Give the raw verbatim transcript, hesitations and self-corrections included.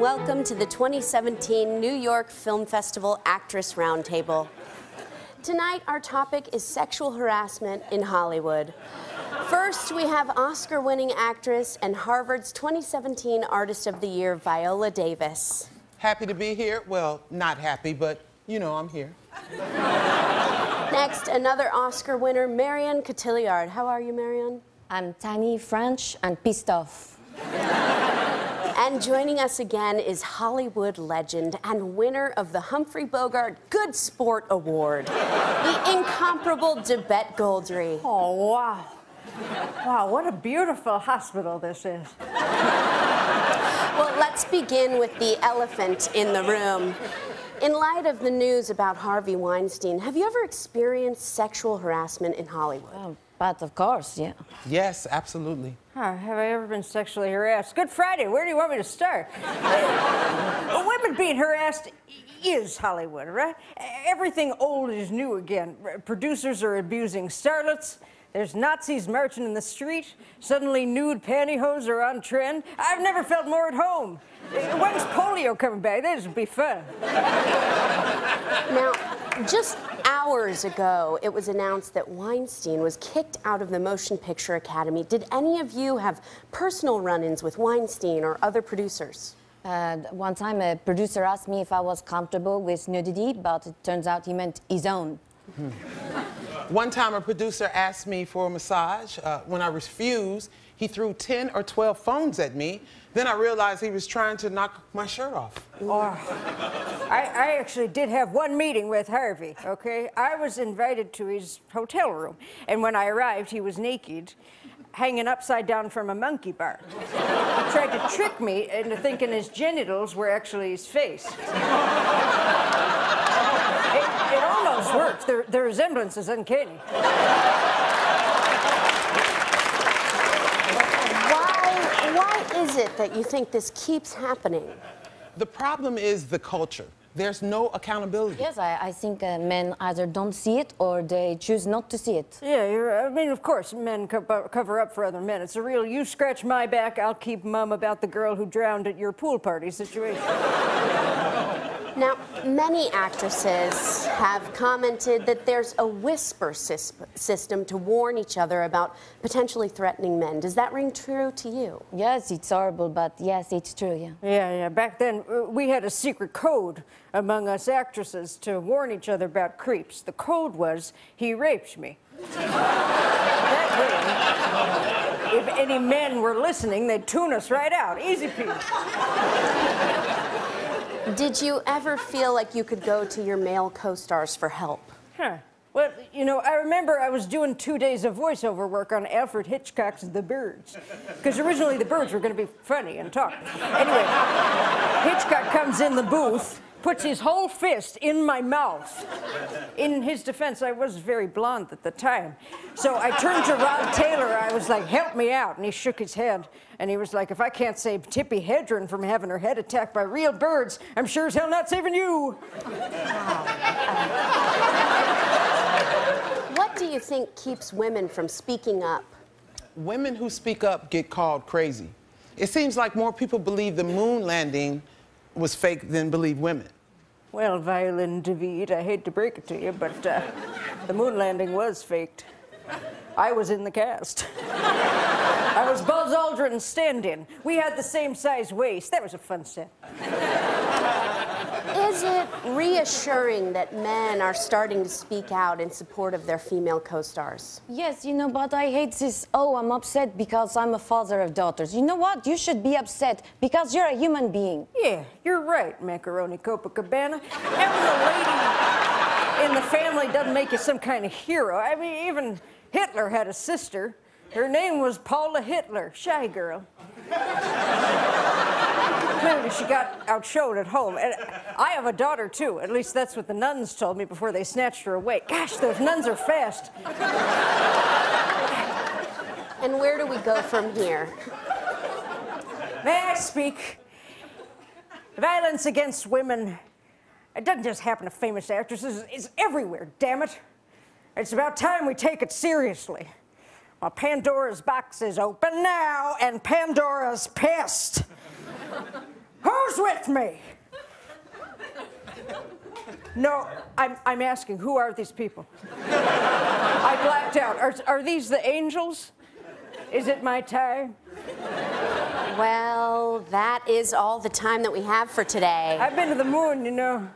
and welcome to the twenty seventeen New York Film Festival Actress Roundtable. Tonight, our topic is sexual harassment in Hollywood. First, we have Oscar-winning actress and Harvard's twenty seventeen Artist of the Year, Viola Davis. Happy to be here. Well, not happy, but you know I'm here. Next, another Oscar winner, Marion Cotillard. How are you, Marion? I'm tiny, French, and pissed off. And joining us again is Hollywood legend and winner of the Humphrey Bogart Good Sport Award, the incomparable Debette Goldry. Oh, wow. Wow, what a beautiful hospital this is. Well, let's begin with the elephant in the room. In light of the news about Harvey Weinstein, have you ever experienced sexual harassment in Hollywood? Oh, but of course, yeah. Yes, absolutely. Huh, have I ever been sexually harassed? Good Friday, where do you want me to start? Women being harassed is Hollywood, right? Everything old is new again. Producers are abusing starlets. There's Nazis marching in the street. Suddenly nude pantyhose are on trend. I've never felt more at home. When's polio coming back? This would be fun. Now, just hours ago, it was announced that Weinstein was kicked out of the Motion Picture Academy. Did any of you have personal run-ins with Weinstein or other producers? Uh, one time, a producer asked me if I was comfortable with nudity, but it turns out he meant his own. Hmm. One time, a producer asked me for a massage. Uh, when I refused, he threw ten or twelve phones at me. Then I realized he was trying to knock my shirt off. Oh. I, I actually did have one meeting with Harvey, okay? I was invited to his hotel room, and when I arrived, he was naked, hanging upside down from a monkey bar. He tried to trick me into thinking his genitals were actually his face. It almost works. The, the resemblance is uncanny. Why, why is it that you think this keeps happening? The problem is the culture. There's no accountability. Yes, I, I think uh, men either don't see it or they choose not to see it. Yeah, you're, I mean, of course, men co cover up for other men. It's a real, you scratch my back, I'll keep mum about the girl who drowned at your pool party situation. Now, many actresses have commented that there's a whisper system to warn each other about potentially threatening men. Does that ring true to you? Yes, it's horrible, but yes, it's true, yeah. Yeah, yeah. Back then, we had a secret code among us actresses to warn each other about creeps. The code was, he raped me. That way, if any men were listening, they'd tune us right out. Easy peasy. Did you ever feel like you could go to your male co-stars for help? Huh. Well, you know, I remember I was doing two days of voiceover work on Alfred Hitchcock's The Birds. Because originally The Birds were going to be funny and talk. Anyway, Hitchcock comes in the booth, puts his whole fist in my mouth. In his defense, I was very blonde at the time. So I turned to Rod Taylor, I was like, help me out, and he shook his head. And he was like, if I can't save Tippi Hedren from having her head attacked by real birds, I'm sure as hell not saving you. Wow. What do you think keeps women from speaking up? Women who speak up get called crazy. It seems like more people believe the moon landing was fake than believe women. Well, Violin David, I hate to break it to you, but uh, the moon landing was faked. I was in the cast. I was Buzz Aldrin's stand-in. We had the same size waist. That was a fun set. Is it reassuring that men are starting to speak out in support of their female co-stars? Yes, you know, but I hate this, oh, I'm upset because I'm a father of daughters. You know what? You should be upset because you're a human being. Yeah, you're right, Macaroni Copacabana. Having a lady in the family doesn't make you some kind of hero. I mean, even Hitler had a sister. Her name was Paula Hitler, shy girl. Clearly, she got outshone at home. And I have a daughter, too. At least that's what the nuns told me before they snatched her away. Gosh, those nuns are fast. And where do we go from here? May I speak? Violence against women, it doesn't just happen to famous actresses. It's everywhere, damn it. It's about time we take it seriously. Well, Pandora's box is open now, and Pandora's pissed. Who's with me? No, I'm, I'm asking, who are these people? I blacked out. Are, are these the angels? Is it my time? Well, that is all the time that we have for today. I've been to the moon, you know.